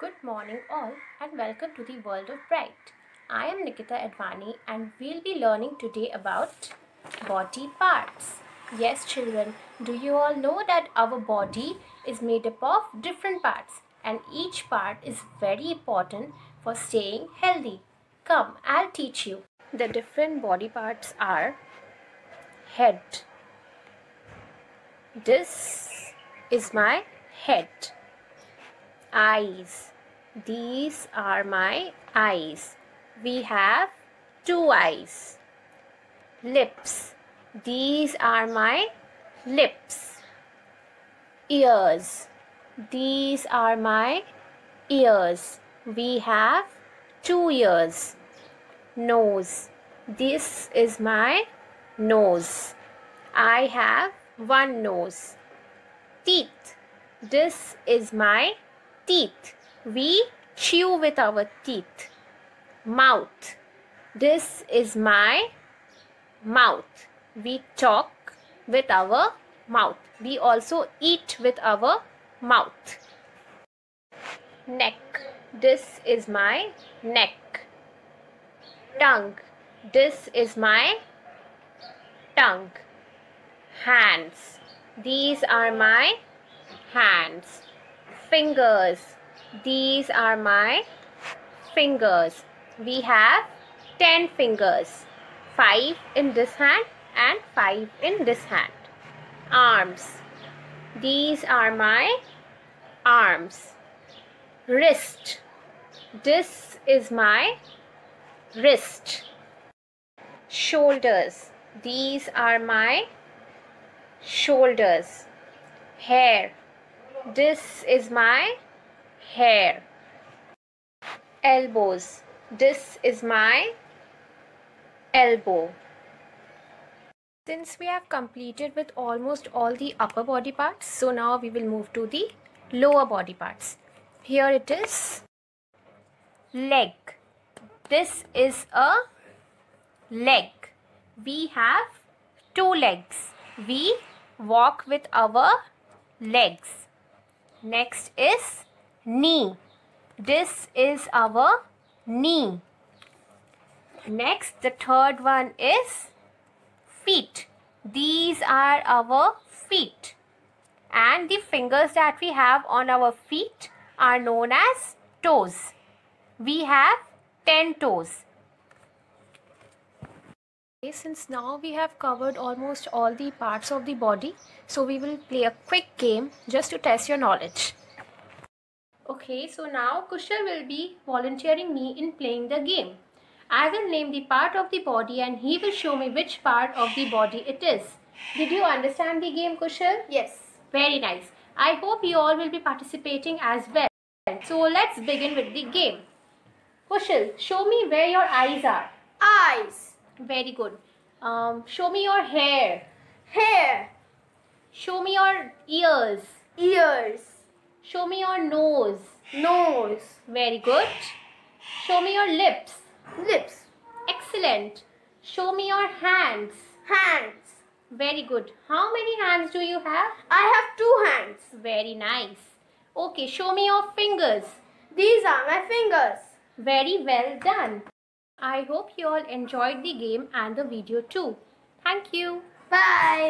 Good morning all and welcome to the World of Bright. I am Nikita Advani and we'll be learning today about body parts. Yes children, do you all know that our body is made up of different parts and each part is very important for staying healthy. Come, I'll teach you. The different body parts are head. This is my head. Eyes. These are my eyes. We have two eyes. Lips. These are my lips. Ears. These are my ears. We have two ears. Nose. This is my nose. I have one nose. Teeth. This is my teeth. We chew with our teeth. Mouth. This is my mouth. We talk with our mouth. We also eat with our mouth. Neck. This is my neck. Tongue. This is my tongue. Hands. These are my hands. Fingers. These are my fingers. We have 10 fingers. 5 in this hand and 5 in this hand. Arms. These are my arms. Wrist. This is my wrist. Shoulders. These are my shoulders. Hair. This is my hair. Elbows. This is my elbow. Since we have completed with almost all the upper body parts, so now we will move to the lower body parts. Here it is. Leg. This is a leg. We have two legs. We walk with our legs. Next is knee. This is our knee. Next, the third one is feet. These are our feet. And the fingers that we have on our feet are known as toes. We have 10 toes. Okay, since now we have covered almost all the parts of the body, so we will play a quick game just to test your knowledge. Okay, so now Kushal will be volunteering me in playing the game. I will name the part of the body and he will show me which part of the body it is. Did you understand the game, Kushal? Yes. Very nice. I hope you all will be participating as well. So let's begin with the game. Kushal, show me where your eyes are. Eyes. Very good. Show me your hair. Hair. Show me your ears. Ears. Show me your nose. Nose. Very good. Show me your lips. Lips. Excellent. Show me your hands. Hands. Very good. How many hands do you have? I have two hands. Very nice. Okay, show me your fingers. These are my fingers. Very well done. I hope you all enjoyed the game and the video too. Thank you. Bye.